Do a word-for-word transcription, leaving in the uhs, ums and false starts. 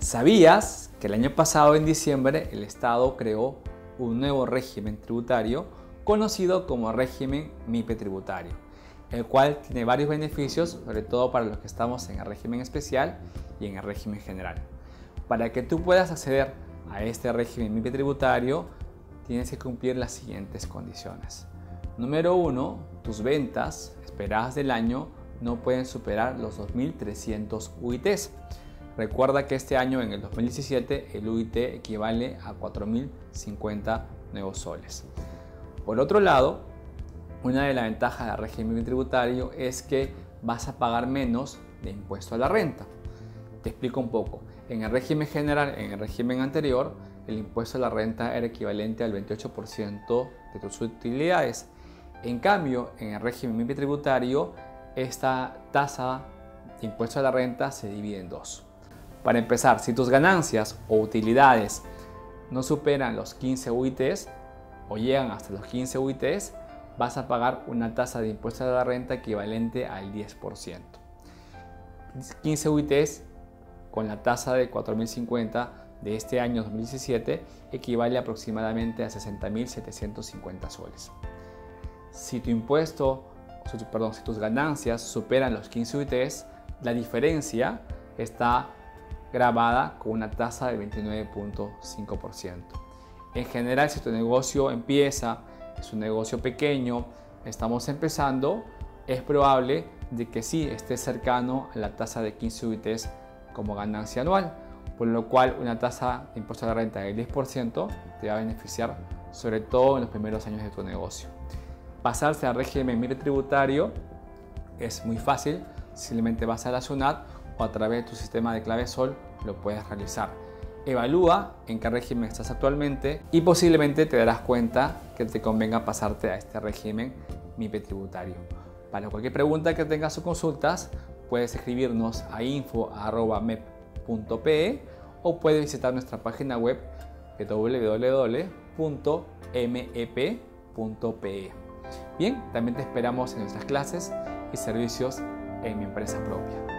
¿Sabías que el año pasado, en diciembre, el Estado creó un nuevo régimen tributario conocido como régimen MYPE Tributario, el cual tiene varios beneficios, sobre todo para los que estamos en el régimen especial y en el régimen general? Para que tú puedas acceder a este régimen MYPE Tributario, tienes que cumplir las siguientes condiciones. Número uno, tus ventas esperadas del año no pueden superar los dos mil trescientos U I Tes. Recuerda que este año, en el dos mil diecisiete, el U I T equivale a cuatro mil cincuenta nuevos soles. Por otro lado, una de las ventajas del régimen tributario es que vas a pagar menos de impuesto a la renta. Te explico un poco. En el régimen general, en el régimen anterior, el impuesto a la renta era equivalente al veintiocho por ciento de tus utilidades. En cambio, en el régimen MYPE tributario, esta tasa de impuesto a la renta se divide en dos. Para empezar, si tus ganancias o utilidades no superan los quince U I Tes o llegan hasta los quince U I Tes, vas a pagar una tasa de impuesto a la renta equivalente al diez por ciento. quince U I Tes con la tasa de cuatro mil cincuenta de este año dos mil diecisiete equivale aproximadamente a sesenta mil setecientos cincuenta soles. Si tu impuesto, perdón, si tus ganancias superan los quince U I Tes, la diferencia está grabada con una tasa del veintinueve punto cinco por ciento. En general, si tu negocio empieza, es un negocio pequeño, estamos empezando, es probable de que sí estés cercano a la tasa de quince U I Tes como ganancia anual, por lo cual una tasa de impuesto a la renta del diez por ciento te va a beneficiar, sobre todo en los primeros años de tu negocio. Pasarse al régimen MYPE tributario es muy fácil, simplemente vas a la SUNAT o a través de tu sistema de clave SOL lo puedes realizar. Evalúa en qué régimen estás actualmente y posiblemente te darás cuenta que te convenga pasarte a este régimen MYPE tributario. Para cualquier pregunta que tengas o consultas, puedes escribirnos a info arroba mep punto pe o puedes visitar nuestra página web doble u doble u doble u punto mep punto pe. Bien, también te esperamos en nuestras clases y servicios en Mi Empresa Propia.